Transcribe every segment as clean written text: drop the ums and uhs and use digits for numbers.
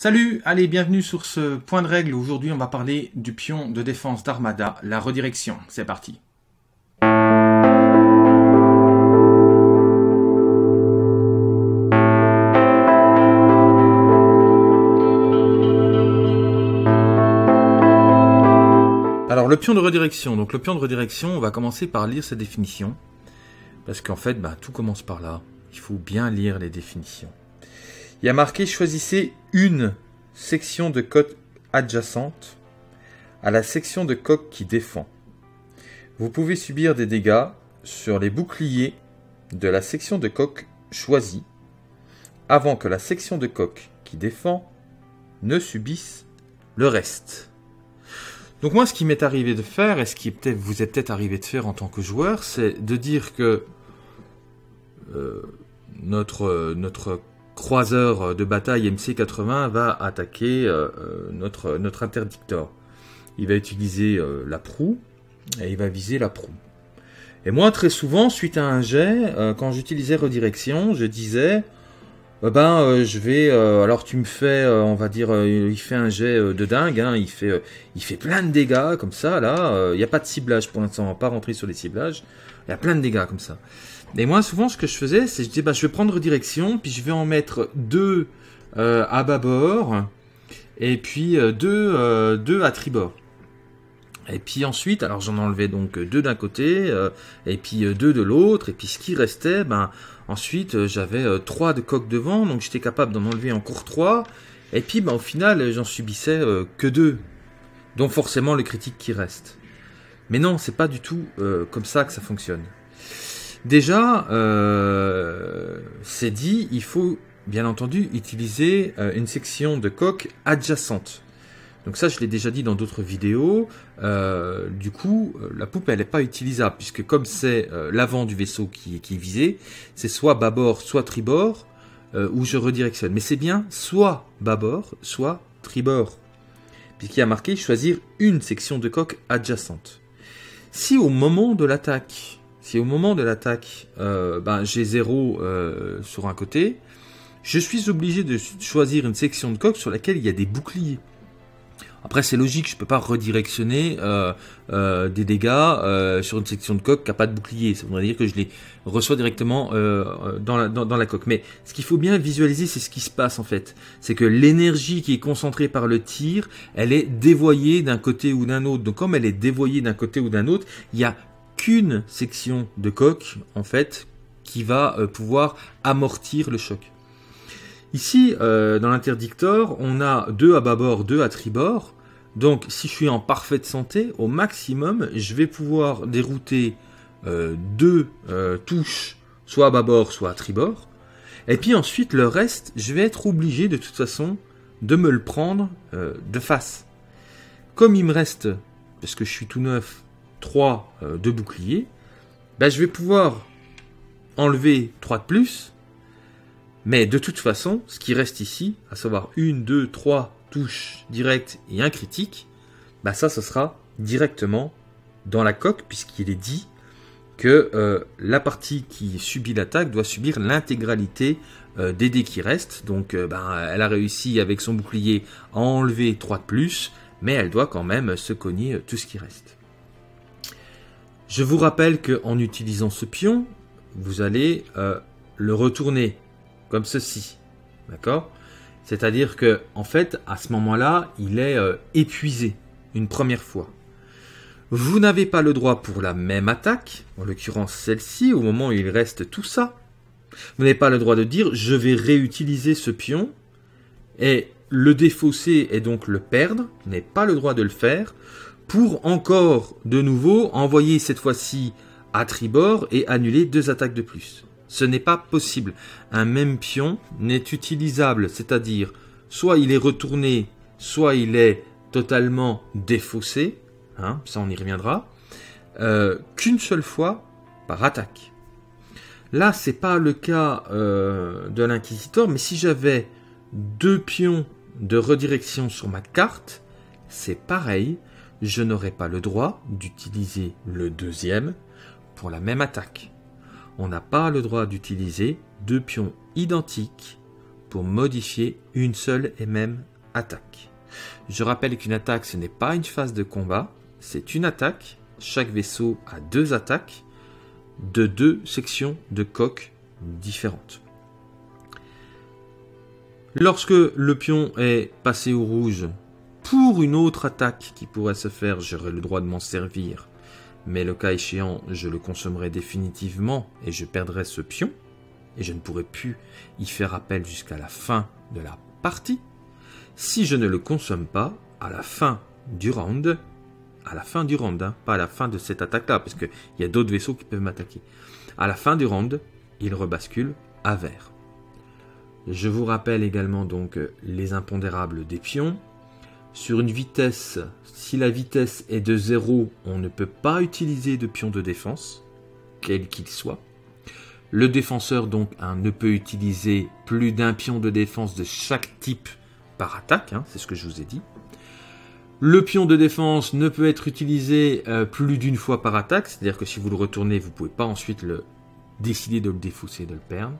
Salut, allez, bienvenue sur ce point de règle. Aujourd'hui, on va parler du pion de défense d'Armada, la redirection. C'est parti. Alors, le pion de redirection. Donc, le pion de redirection, on va commencer par lire sa définition. Parce qu'en fait, tout commence par là. Il faut bien lire les définitions. Il y a marqué « Choisissez une section de code adjacente à la section de coque qui défend. Vous pouvez subir des dégâts sur les boucliers de la section de coque choisie avant que la section de coque qui défend ne subisse le reste. » Donc moi, ce qui m'est arrivé de faire, et ce qui vous est peut-être arrivé de faire en tant que joueur, c'est de dire que notre croiseur de bataille MC80 va attaquer notre interdictor. Il va utiliser la proue et il va viser la proue. Et moi, très souvent, suite à un jet, quand j'utilisais redirection, je disais je vais alors tu me fais on va dire il fait un jet de dingue, hein, il fait plein de dégâts comme ça là, il n'y a pas de ciblage pour l'instant, on va pas rentrer sur les ciblages, il y a plein de dégâts comme ça. Et moi, souvent, ce que je faisais, c'est je disais, je vais prendre redirection, puis je vais en mettre deux à bâbord, et puis deux à tribord. Et puis ensuite, alors j'en enlevais donc deux d'un côté, et puis deux de l'autre, et puis ce qui restait, ensuite, j'avais trois de coque devant, donc j'étais capable d'en enlever encore trois, et puis au final, j'en subissais que deux, dont forcément le critique qui reste. Mais non, c'est pas du tout comme ça que ça fonctionne. Déjà, c'est dit, il faut bien entendu utiliser une section de coque adjacente. Donc ça, je l'ai déjà dit dans d'autres vidéos. Du coup, la poupe, elle n'est pas utilisable, puisque comme c'est l'avant du vaisseau qui est visé, c'est soit bâbord, soit tribord, où je redirectionne. Mais c'est bien soit bâbord, soit tribord, puisqu'il y a marqué choisir une section de coque adjacente. Si au moment de l'attaque, j'ai 0 sur un côté, je suis obligé de choisir une section de coque sur laquelle il y a des boucliers. Après, c'est logique, je ne peux pas redirectionner des dégâts sur une section de coque qui n'a pas de bouclier. Ça voudrait dire que je les reçois directement dans la coque. Mais ce qu'il faut bien visualiser, c'est ce qui se passe en fait. C'est que l'énergie qui est concentrée par le tir, elle est dévoyée d'un côté ou d'un autre. Donc comme elle est dévoyée d'un côté ou d'un autre, il y a qu'une section de coque en fait qui va pouvoir amortir le choc. Ici dans l'interdictor, on a deux à bâbord, deux à tribord. Donc si je suis en parfaite santé, au maximum je vais pouvoir dérouter deux touches, soit à bâbord, soit à tribord. Et puis ensuite le reste, je vais être obligé de toute façon de me le prendre de face. Comme il me reste, parce que je suis tout neuf, 3 de bouclier, je vais pouvoir enlever 3 de plus, mais de toute façon, ce qui reste ici, à savoir 1, 2, 3 touches directes et un critique, ça, ce sera directement dans la coque, puisqu'il est dit que la partie qui subit l'attaque doit subir l'intégralité des dés qui restent, donc elle a réussi avec son bouclier à enlever 3 de plus, mais elle doit quand même se cogner tout ce qui reste. Je vous rappelle qu'en utilisant ce pion, vous allez le retourner comme ceci, d'accord? C'est-à-dire que, en fait, à ce moment-là, il est épuisé une première fois. Vous n'avez pas le droit pour la même attaque, en l'occurrence celle-ci, au moment où il reste tout ça. Vous n'avez pas le droit de dire « je vais réutiliser ce pion » et le défausser et donc le perdre. Vous n'avez pas le droit de le faire, pour encore de nouveau envoyer cette fois-ci à tribord et annuler deux attaques de plus. Ce n'est pas possible. Un même pion n'est utilisable, c'est-à-dire soit il est retourné, soit il est totalement défaussé, hein, ça on y reviendra, qu'une seule fois par attaque. Là, ce n'est pas le cas de l'inquisiteur, mais si j'avais deux pions de redirection sur ma carte, c'est pareil. Je n'aurai pas le droit d'utiliser le deuxième pour la même attaque. On n'a pas le droit d'utiliser deux pions identiques pour modifier une seule et même attaque. Je rappelle qu'une attaque, ce n'est pas une phase de combat, c'est une attaque. Chaque vaisseau a deux attaques de deux sections de coque différentes. Lorsque le pion est passé au rouge pour une autre attaque qui pourrait se faire, j'aurai le droit de m'en servir, mais le cas échéant, je le consommerai définitivement et je perdrai ce pion et je ne pourrai plus y faire appel jusqu'à la fin de la partie. Si je ne le consomme pas, à la fin du round, pas à la fin de cette attaque-là, parce qu'il y a d'autres vaisseaux qui peuvent m'attaquer. À la fin du round, il rebascule à vert. Je vous rappelle également donc les impondérables des pions. Sur une vitesse, si la vitesse est de 0, on ne peut pas utiliser de pion de défense, quel qu'il soit. Le défenseur donc ne peut utiliser plus d'un pion de défense de chaque type par attaque, c'est ce que je vous ai dit. Le pion de défense ne peut être utilisé plus d'une fois par attaque, c'est-à-dire que si vous le retournez, vous ne pouvez pas ensuite décider de le défausser, de le perdre.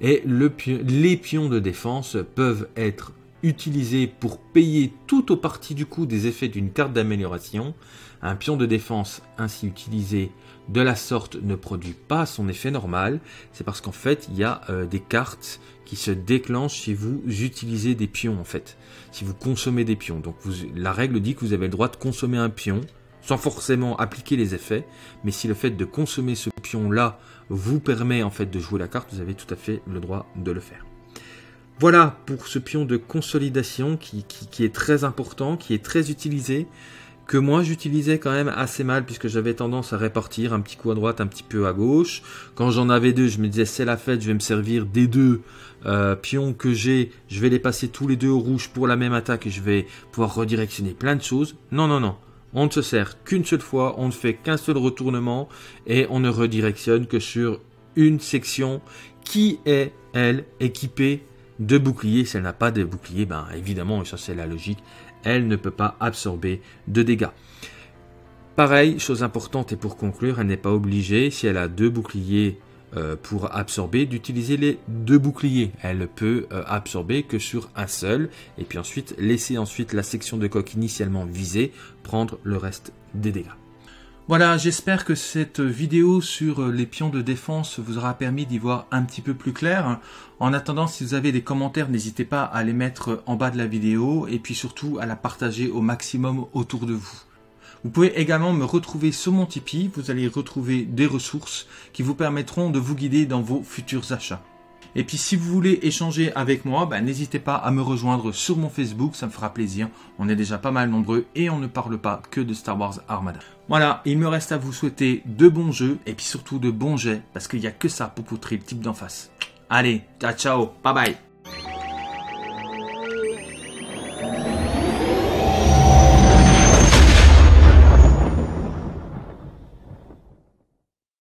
Et les pions de défense peuvent être utilisés pour payer tout au parti du coût des effets d'une carte d'amélioration. Un pion de défense ainsi utilisé de la sorte ne produit pas son effet normal, c'est parce qu'en fait il y a des cartes qui se déclenche si vous utilisez des pions en fait, si vous consommez des pions. Donc la règle dit que vous avez le droit de consommer un pion sans forcément appliquer les effets, mais si le fait de consommer ce pion là vous permet en fait de jouer la carte, vous avez tout à fait le droit de le faire. Voilà pour ce pion de consolidation qui est très important, qui est très utilisé, que moi j'utilisais quand même assez mal puisque j'avais tendance à répartir un petit coup à droite, un petit peu à gauche. Quand j'en avais deux, je me disais c'est la fête, je vais me servir des deux pions que j'ai, je vais les passer tous les deux au rouge pour la même attaque et je vais pouvoir redirectionner plein de choses. Non, non, non, on ne se sert qu'une seule fois, on ne fait qu'un seul retournement et on ne redirectionne que sur une section qui est, elle, équipée de bouclier. Si elle n'a pas de bouclier, ben évidemment, et ça c'est la logique, elle ne peut pas absorber de dégâts. Pareil, chose importante et pour conclure, elle n'est pas obligée, si elle a deux boucliers pour absorber, d'utiliser les deux boucliers. Elle peut absorber que sur un seul et puis ensuite laisser la section de coque initialement visée prendre le reste des dégâts. Voilà, j'espère que cette vidéo sur les pions de défense vous aura permis d'y voir un petit peu plus clair. En attendant, si vous avez des commentaires, n'hésitez pas à les mettre en bas de la vidéo et puis surtout à la partager au maximum autour de vous. Vous pouvez également me retrouver sur mon Tipeee, vous allez retrouver des ressources qui vous permettront de vous guider dans vos futurs achats. Et puis si vous voulez échanger avec moi, n'hésitez pas à me rejoindre sur mon Facebook, ça me fera plaisir. On est déjà pas mal nombreux et on ne parle pas que de Star Wars Armada. Voilà, il me reste à vous souhaiter de bons jeux et puis surtout de bons jets parce qu'il n'y a que ça pour poutrer le type d'en face. Allez, ciao, bye bye.